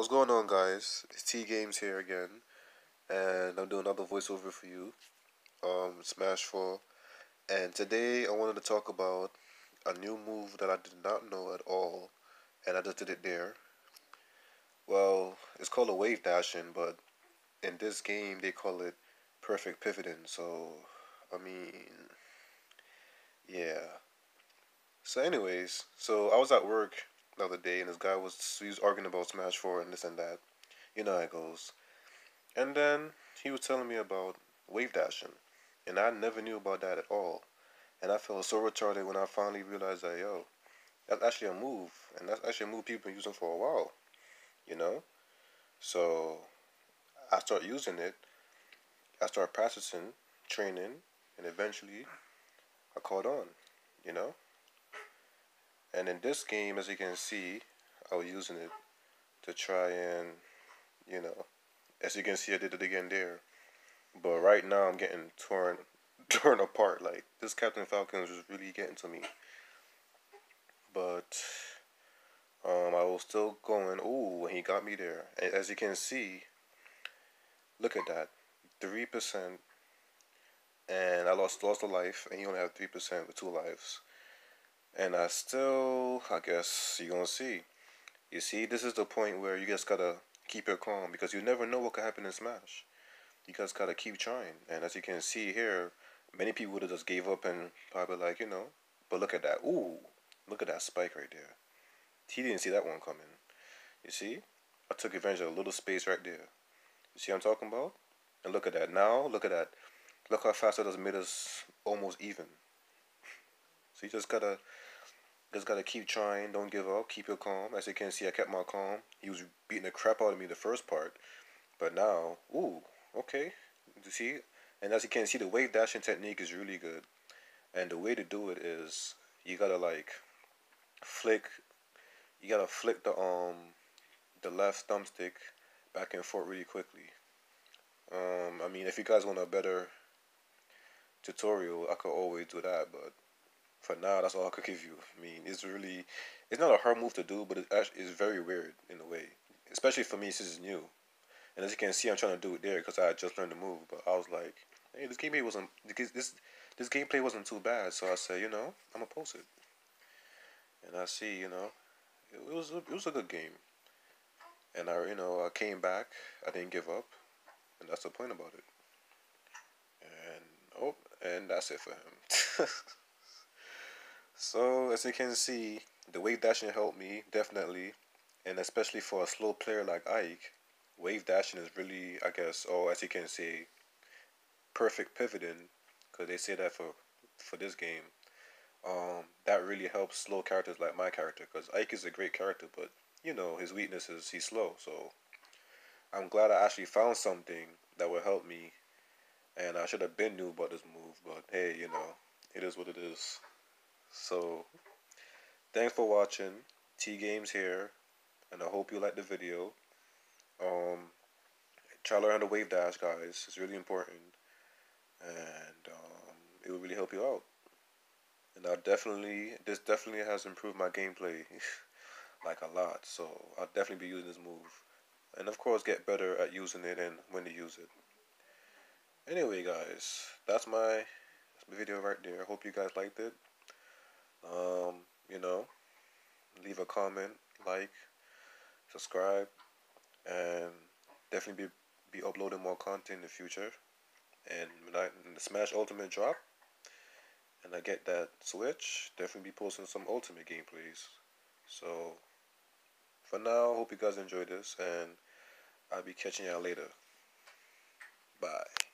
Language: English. What's going on, guys? It's T Games here again, and I'm doing another voiceover for you, Smash 4, and today I wanted to talk about a new move that I did not know at all, and I just did it there. Well, it's called a wave dashing, but in this game they call it perfect pivoting, so, I mean, yeah. So anyways, so I was at work the other day, and this guy was arguing about Smash 4 and this and that, you know how it goes. And then he was telling me about wave dashing, and I never knew about that at all. And I felt so retarded when I finally realized that, yo, that's actually a move, and that's actually a move people been using for a while, you know. So I start using it, I start practicing, training, and eventually I caught on, you know. And in this game, as you can see, I was using it to try and, you know, as you can see, I did it again there. But right now, I'm getting torn apart. Like, this Captain Falcon was really getting to me. But I was still going, ooh, and he got me there. And as you can see, look at that, 3%. And I lost a life, and he only had 3% with 2 lives. And I still, I guess, you're going to see. You see, this is the point where you just got to keep your calm, because you never know what could happen in Smash. You guys got to keep trying. And as you can see here, many people would have just gave up and probably like, you know. But look at that. Ooh, look at that spike right there. He didn't see that one coming. You see? I took advantage of a little space right there. You see what I'm talking about? And look at that. Now, look at that. Look how fast it has made us almost even. So you just gotta keep trying, don't give up, keep your calm. As you can see, I kept my calm. He was beating the crap out of me the first part, but now, ooh, okay. You see? And as you can see, the wave dashing technique is really good. And the way to do it is, you gotta like flick the left thumbstick back and forth really quickly. I mean, if you guys want a better tutorial, I could always do that, but for now, that's all I could give you. I mean, it's not a hard move to do, but it's very weird in a way. Especially for me, since it's new. And as you can see, I'm trying to do it there because I had just learned the move. But I was like, hey, this gameplay wasn't too bad. So I said, you know, I'm gonna post it. And I see, you know, it was a good game. And I came back. I didn't give up, and that's the point about it. And that's it for him. So, as you can see, the wave dashing helped me, definitely, and especially for a slow player like Ike, wave dashing is really, I guess, or as you can see, perfect pivoting, because they say that for this game, that really helps slow characters like my character, because Ike is a great character, but, you know, his weakness is he's slow, so I'm glad I actually found something that would help me, and I should have been new about this move, but hey, you know, it is what it is. So, thanks for watching. T Games here, and I hope you liked the video. Try to learn how to wave dash, guys. It's really important, and it will really help you out. And this definitely has improved my gameplay, like a lot. So I'll definitely be using this move, and of course get better at using it and when to use it. Anyway, guys, that's my video right there. I hope you guys liked it. You know, leave a comment, like, subscribe, and definitely be uploading more content in the future. And when the Smash Ultimate drop, and I get that Switch, definitely be posting some Ultimate gameplays. So, for now, hope you guys enjoy this, and I'll be catching y'all later. Bye.